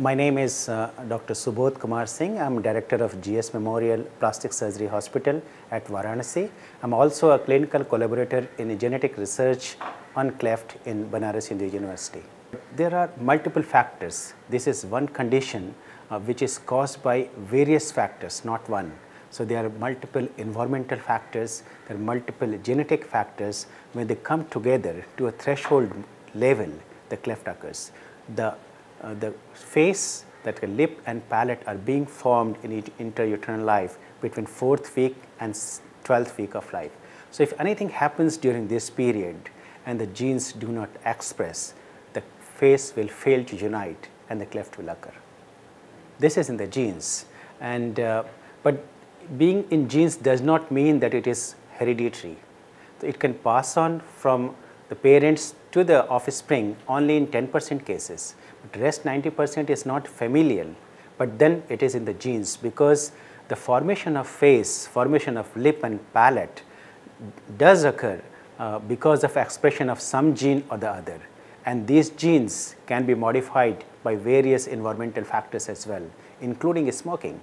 My name is Dr. Subodh Kumar Singh. I'm director of G.S. Memorial Plastic Surgery Hospital at Varanasi. I'm also a clinical collaborator in genetic research on cleft in Banaras Hindu University. There are multiple factors. This is one condition which is caused by various factors, not one. So there are multiple environmental factors, there are multiple genetic factors. When they come together to a threshold level, the cleft occurs. The face, that the lip and palate are being formed in intrauterine life between 4th week and 12th week of life. So if anything happens during this period and the genes do not express, the face will fail to unite and the cleft will occur. This is in the genes, and but being in genes does not mean that it is hereditary. So it can pass on from the parents to the offspring only in 10% cases, but rest 90% is not familial, but then it is in the genes, because the formation of face, formation of lip and palate does occur because of expression of some gene or the other, and these genes can be modified by various environmental factors as well, including smoking.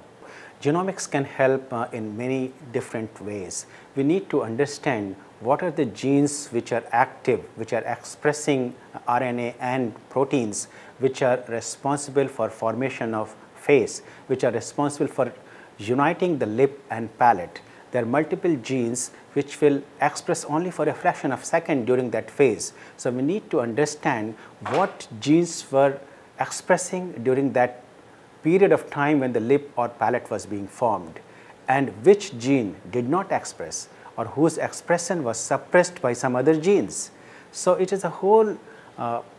Genomics can help in many different ways. We need to understand what are the genes which are active, which are expressing RNA and proteins, which are responsible for formation of face, which are responsible for uniting the lip and palate. There are multiple genes which will express only for a fraction of a second during that phase. So we need to understand what genes were expressing during that period of time when the lip or palate was being formed, and which gene did not express, or whose expression was suppressed by some other genes. So it is a whole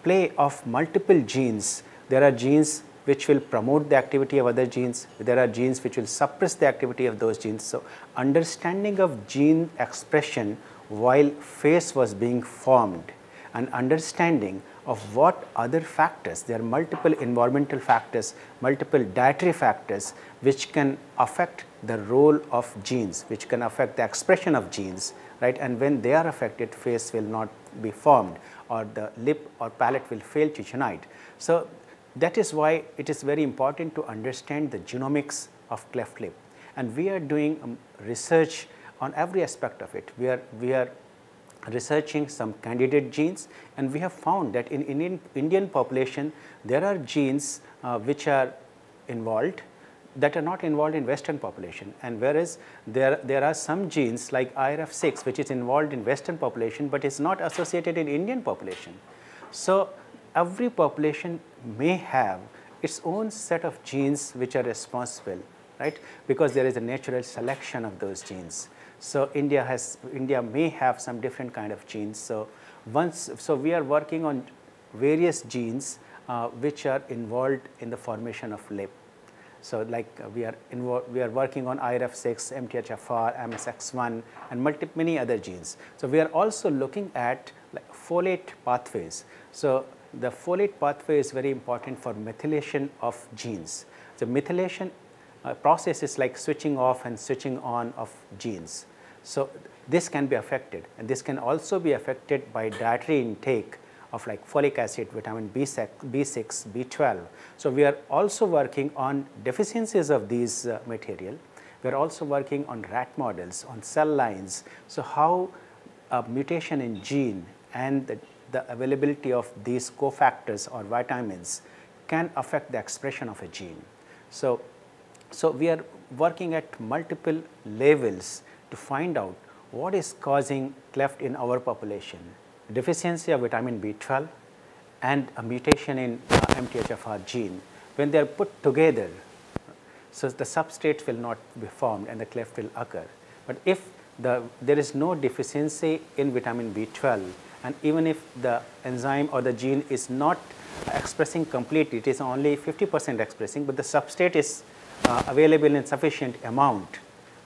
play of multiple genes. There are genes which will promote the activity of other genes, there are genes which will suppress the activity of those genes. So understanding of gene expression while face was being formed, and understanding of what other factors, there are multiple environmental factors, multiple dietary factors which can affect the role of genes, which can affect the expression of genes, right? And when they are affected, face will not be formed, or the lip or palate will fail to unite. So that is why it is very important to understand the genomics of cleft lip, and we are doing research on every aspect of it. We are researching some candidate genes, and we have found that in Indian population there are genes which are involved that are not involved in Western population, and whereas there are some genes like IRF6 which is involved in Western population but is not associated in Indian population. So every population may have its own set of genes which are responsible, right, because there is a natural selection of those genes. So India may have some different kind of genes. So we are working on various genes which are involved in the formation of lip. So like we are working on IRF6, MTHFR, MSX1, and many other genes. So we are also looking at like folate pathways. So the folate pathway is very important for methylation of genes. The methylation process is like switching off and switching on of genes. So this can be affected, and this can also be affected by dietary intake of like folic acid, vitamin B6, B12. So we are also working on deficiencies of these material. We are also working on rat models, on cell lines. So how a mutation in gene and the availability of these cofactors or vitamins can affect the expression of a gene. So we are working at multiple levels to find out what is causing cleft in our population. Deficiency of vitamin B12 and a mutation in MTHFR gene, when they are put together, so the substrate will not be formed and the cleft will occur. But if there is no deficiency in vitamin B12, and even if the enzyme or the gene is not expressing completely, it is only 50% expressing, but the substrate is available in sufficient amount,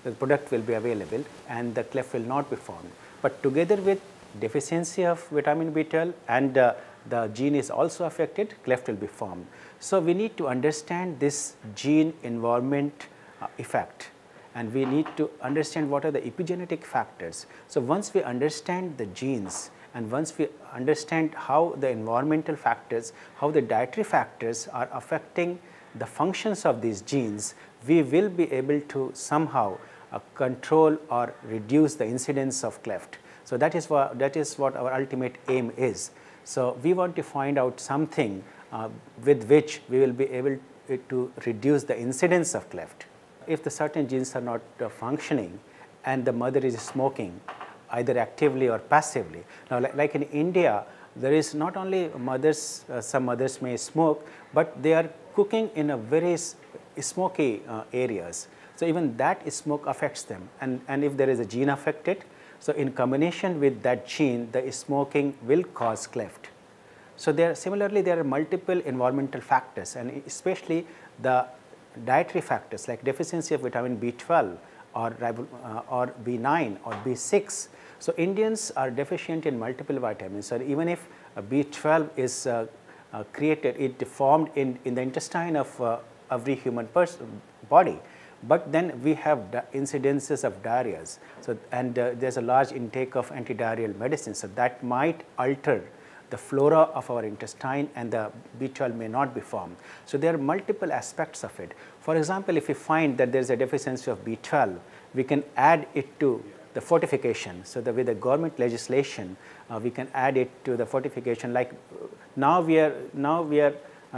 the product will be available and the cleft will not be formed. But together with deficiency of vitamin B12 and the gene is also affected, cleft will be formed. So we need to understand this gene environment effect, and we need to understand what are the epigenetic factors. So once we understand the genes And once we understand how the environmental factors, how the dietary factors are affecting the functions of these genes, we will be able to somehow control or reduce the incidence of cleft. So that is what our ultimate aim is. So we want to find out something with which we will be able to reduce the incidence of cleft. If the certain genes are not functioning and the mother is smoking, either actively or passively. Now, like in India, there is not only mothers, some mothers may smoke, but they are cooking in a very smoky areas. So even that smoke affects them, and if there is a gene affected, so in combination with that gene, the smoking will cause cleft. So similarly there are multiple environmental factors, and especially the dietary factors like deficiency of vitamin B12 or B9 or B6. So Indians are deficient in multiple vitamins, or even if B12 is created, it formed in the intestine of every human body. But then we have incidences of diarrheas, so, and there is a large intake of antidiarrheal medicines, so that might alter the flora of our intestine and the B12 may not be formed. So there are multiple aspects of it. For example, if we find that there is a deficiency of B12, we can add it to the fortification. So that with the government legislation, we can add it to the fortification. Like now we are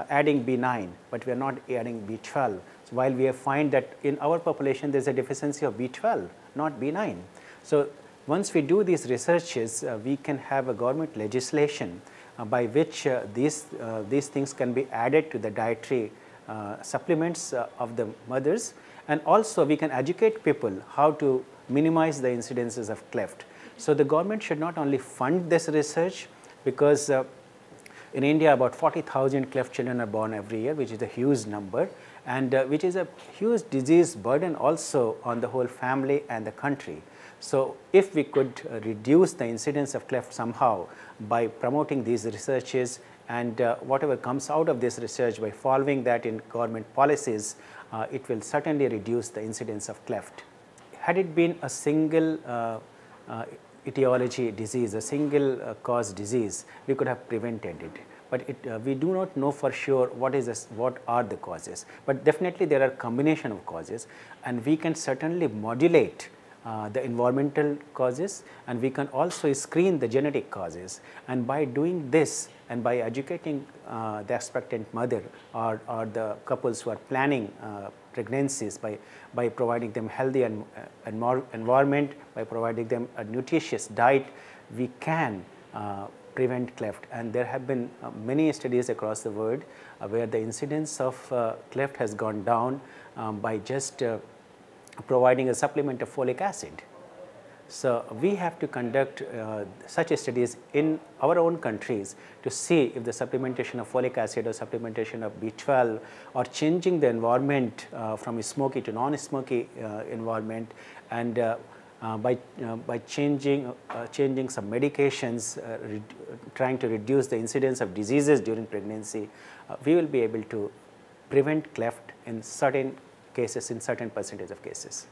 adding B9, but we are not adding B12. So while we find that in our population there is a deficiency of B12, not B9. So once we do these researches, we can have a government legislation by which these things can be added to the dietary supplements of the mothers, and also we can educate people how to minimize the incidences of cleft. So the government should not only fund this research, because in India about 40,000 cleft children are born every year, which is a huge number, and which is a huge disease burden also on the whole family and the country. So if we could reduce the incidence of cleft somehow by promoting these researches, and whatever comes out of this research by following that in government policies, it will certainly reduce the incidence of cleft. Had it been a single etiology disease, a single cause disease, we could have prevented it. But we do not know for sure what are the causes, but definitely there are combination of causes, and we can certainly modulate the environmental causes, and we can also screen the genetic causes, and by doing this and by educating the expectant mother or the couples who are planning pregnancies by providing them healthy and more environment, by providing them a nutritious diet, we can prevent cleft. And there have been many studies across the world where the incidence of cleft has gone down by just providing a supplement of folic acid. So we have to conduct such studies in our own countries to see if the supplementation of folic acid or supplementation of B12 or changing the environment from a smoky to non-smoky environment, and by changing some medications, trying to reduce the incidence of diseases during pregnancy, we will be able to prevent cleft in certain cases, in certain percentage of cases.